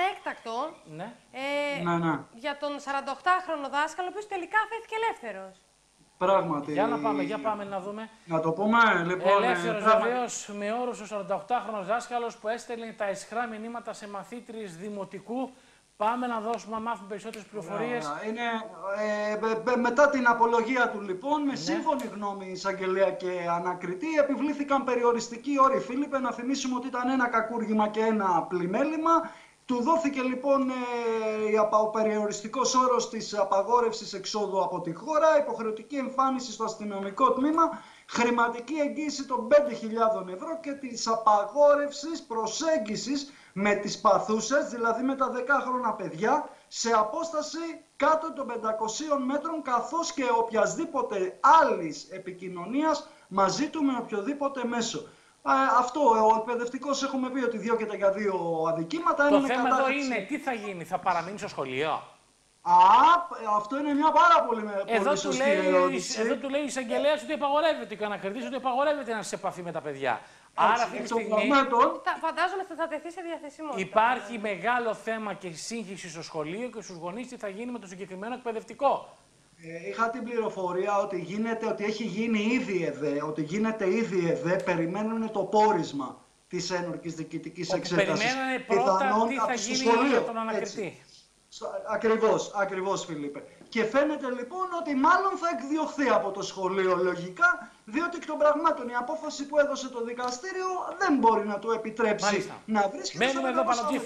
ένα έκτακτο για τον 48χρονο δάσκαλο, ο οποίος τελικά αφέθηκε ελεύθερος. Πράγματι. Για να πάμε, για πάμε να δούμε. Να το πούμε, λοιπόν. Ελεύθερος βεβαίως με όρους ο 48χρονος δάσκαλος που έστελνε τα αισχρά μηνύματα σε μαθήτριες δημοτικού. Πάμε να δώσουμε, να μάθουμε περισσότερες πληροφορίες. Είναι, μετά την απολογία του, λοιπόν, με σύμφωνη γνώμη εισαγγελέα και ανακριτή, επιβλήθηκαν περιοριστικοί όροι, Φίλιππε. Να θυμίσουμε ότι ήταν ένα κακούργημα και ένα πλημέλημα. Του δόθηκε, λοιπόν, ο περιοριστικός όρος της απαγόρευσης εξόδου από τη χώρα, υποχρεωτική εμφάνιση στο αστυνομικό τμήμα, χρηματική εγγύηση των 5.000 ευρώ και της απαγόρευσης προσέγγισης με τις παθούσες, δηλαδή με τα 10χρονα παιδιά, σε απόσταση κάτω των 500 μέτρων, καθώς και οποιασδήποτε άλλης επικοινωνίας μαζί του με οποιοδήποτε μέσο. Αυτό, ο εκπαιδευτικός έχουμε πει ότι διώκεται για 2 αδικήματα. Το θέμα εδώ είναι τι θα γίνει, θα παραμείνει στο σχολείο. Α, αυτό είναι μια πάρα πολύ σωστή ερώτηση. Εδώ του λέει η εισαγγελέας ότι απαγορεύεται, και ο ανακριτής ότι απαγορεύεται να είσαι σε επαφή με τα παιδιά. Άρα αυτή τη στιγμή, φαντάζομαι ότι θα τεθεί σε διαθεσιμότητα. Υπάρχει μεγάλο θέμα και σύγχυση στο σχολείο και στους γονείς τι θα γίνει με το συγκεκριμένο εκπαιδευτικό. Είχα την πληροφορία ότι γίνεται, ότι έχει γίνει ήδη ΕΔΕ, ότι γίνεται ήδη ΕΔΕ, περιμένουν το πόρισμα της ένορκης διοικητικής εξέτασης. Περιμένανε πρώτα τι θα γίνει για τον ανακριτή. Ακριβώς, ακριβώς, Φίλιππε. Και φαίνεται, λοιπόν, ότι μάλλον θα εκδιωχθεί από το σχολείο, λογικά, διότι εκ των πραγμάτων η απόφαση που έδωσε το δικαστήριο δεν μπορεί να του επιτρέψει να βρίσκεται.